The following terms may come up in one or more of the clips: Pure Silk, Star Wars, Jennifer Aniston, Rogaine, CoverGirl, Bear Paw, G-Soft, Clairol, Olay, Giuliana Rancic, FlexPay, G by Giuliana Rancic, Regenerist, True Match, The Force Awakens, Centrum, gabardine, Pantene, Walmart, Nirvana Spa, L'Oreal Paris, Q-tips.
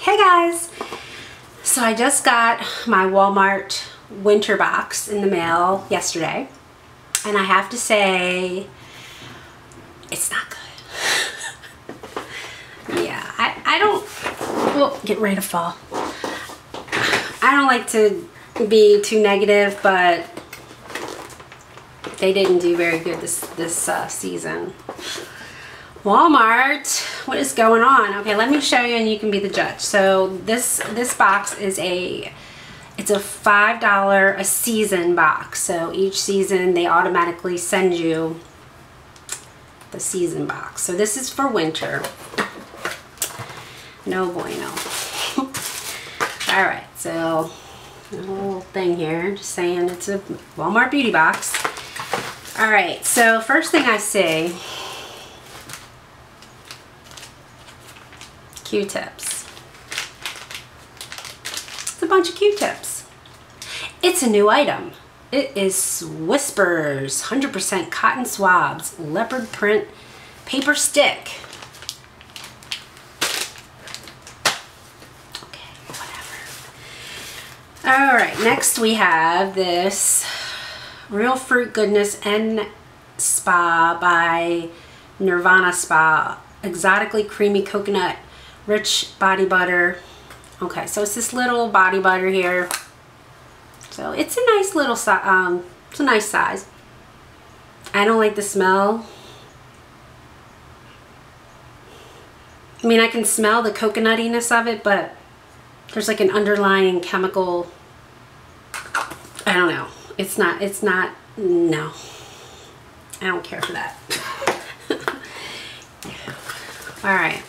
Hey guys! So I just got my Walmart winter box in the mail yesterday, and I have to say it's not good. Yeah, I don't... Well, getting ready to fall. I don't like to be too negative, but they didn't do very good this season. Walmart, what is going on? Okay, let me show you and you can be the judge. So this box is a $5 a season box. So each season they automatically send you the season box. So this is for winter. No bueno. All right, so a little thing here, just saying it's a Walmart beauty box. All right, so first thing I see, Q-tips. It's a bunch of Q-tips. It's a new item. It is Whispers, 100% cotton swabs, leopard print paper stick. Okay, whatever. All right, next we have this Real Fruit Goodness and Spa by Nirvana Spa, exotically creamy coconut rich body butter. Okay, so it's this little body butter here. So it's a nice little size. It's a nice size. I don't like the smell. I mean, I can smell the coconutiness of it, but there's like an underlying chemical. I don't know. It's not, no. I don't care for that. All right.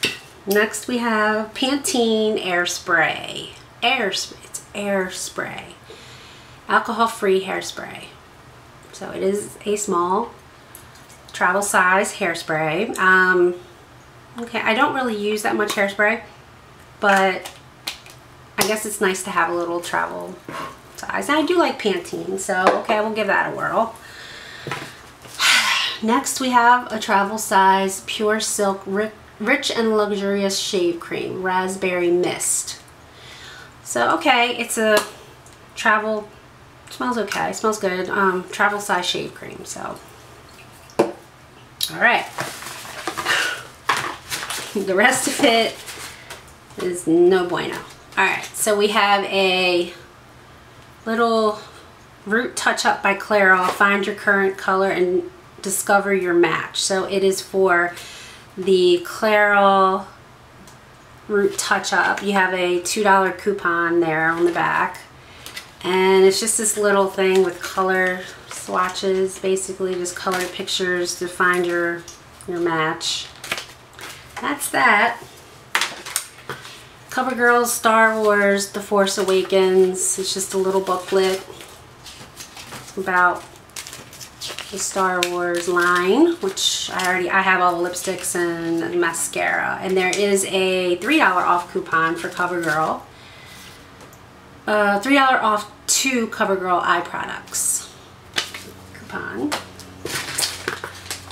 Next we have Pantene Air Spray. It's air spray. Alcohol-free hairspray. So it is a small travel size hairspray. Okay, I don't really use that much hairspray, but I guess it's nice to have a little travel size. And I do like Pantene, so okay, we'll give that a whirl. Next we have a travel size Pure Silk Rich and Luxurious Shave Cream, Raspberry Mist. So, okay, it's a travel, smells okay, smells good, travel size shave cream, so. All right. The rest of it is no bueno. All right, so we have a little root touch-up by Clairol, find your current color and discover your match. So it is for the Clairol root touch-up. You have a $2 coupon there on the back, and it's just this little thing with color swatches, basically just color pictures to find your match. That's that. CoverGirl, Star Wars, The Force Awakens. It's just a little booklet about the Star Wars line, which I have all the lipsticks and mascara, and there is a $3 off coupon for CoverGirl, $3 off 2 CoverGirl eye products coupon.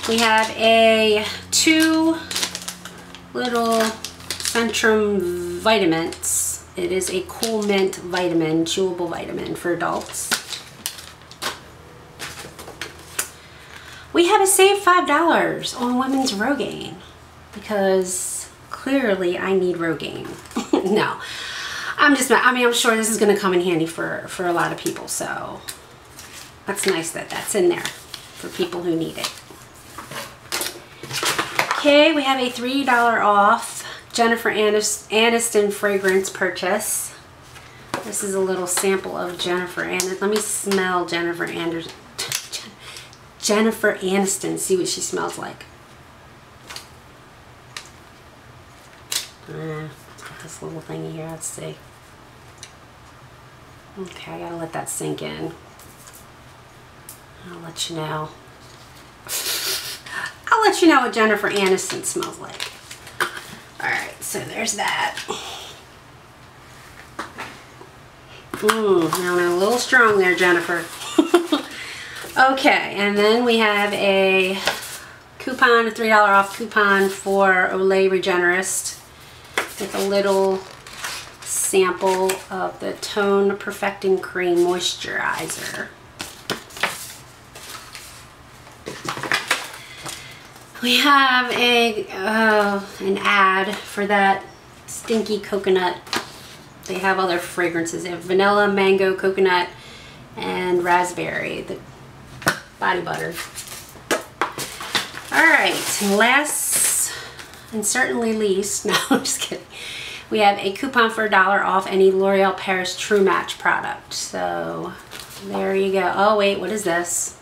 We have a 2 little Centrum vitamins. It is a cool mint vitamin, chewable vitamin for adults. We have a save $5 on women's Rogaine, because clearly I need Rogaine. No, I'm sure this is going to come in handy for a lot of people, so that's nice that that's in there for people who need it. Okay, we have a $3 off Jennifer Aniston fragrance purchase. This is a little sample of Jennifer Aniston. Let me smell Jennifer Aniston. Jennifer Aniston, see what she smells like. It's got this little thingy here, let's see. Okay, I gotta let that sink in. I'll let you know. I'll let you know what Jennifer Aniston smells like. Alright, so there's that. Now a little strong there, Jennifer. Okay, and then we have a coupon, a $3 off coupon for Olay Regenerist with a little sample of the Tone Perfecting Cream Moisturizer. We have a an ad for that stinky coconut. They have other fragrances. They have vanilla, mango, coconut, and raspberry, the body butter. All right, last and certainly least, no, I'm just kidding. We have a coupon for $1 off any L'Oreal Paris True Match product. So there you go. Oh wait, what is this?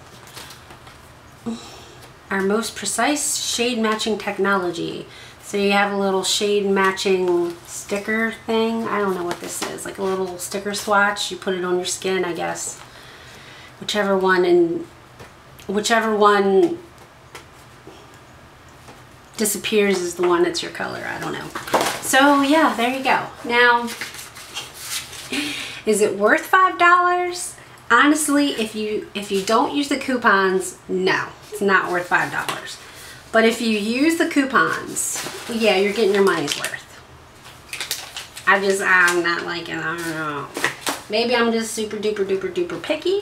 Our most precise shade matching technology. So you have a little shade matching sticker thing. I don't know what this is, like a little sticker swatch. You put it on your skin, I guess. Whichever one disappears is the one that's your color. I don't know. So yeah, there you go. Now, is it worth $5? Honestly, if you don't use the coupons, no. It's not worth $5. But if you use the coupons, yeah, you're getting your money's worth. I'm not liking it. I don't know. Maybe I'm just super duper duper duper picky.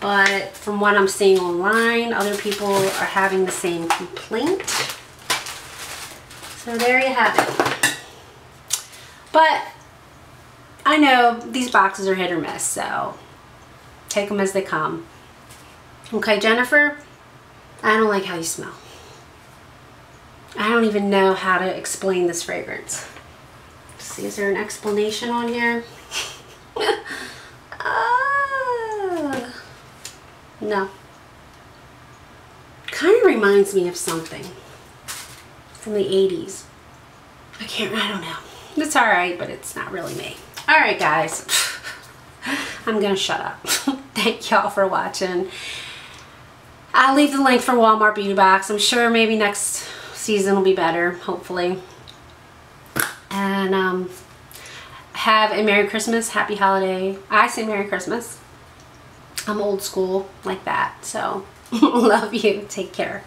But from what I'm seeing online, other people are having the same complaint. So there you have it. But I know these boxes are hit or miss, so take them as they come. Okay, Jennifer, I don't like how you smell. I don't even know how to explain this fragrance. Let's see, is there an explanation on here? No. Kind of reminds me of something from the 80s. I don't know. It's all right, but it's not really me. All right, guys. I'm going to shut up. Thank y'all for watching. I'll leave the link for Walmart Beauty Box. I'm sure maybe next season will be better, hopefully. And have a Merry Christmas, Happy Holiday. I say Merry Christmas. I'm old school like that. So love you. Take care.